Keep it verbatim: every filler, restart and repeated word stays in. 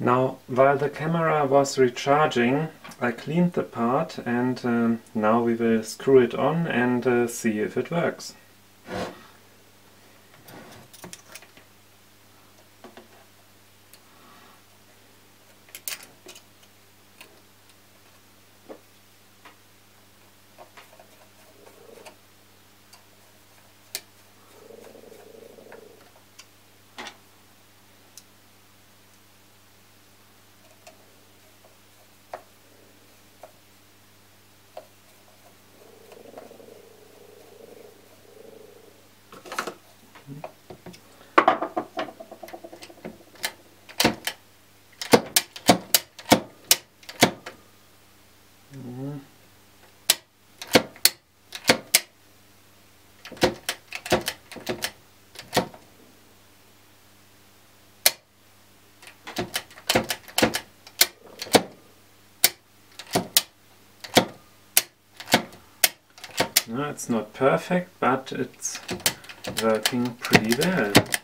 Now, while the camera was recharging, I cleaned the part, and um, now we will screw it on and uh, see if it works. No, it's not perfect, but it's working pretty well.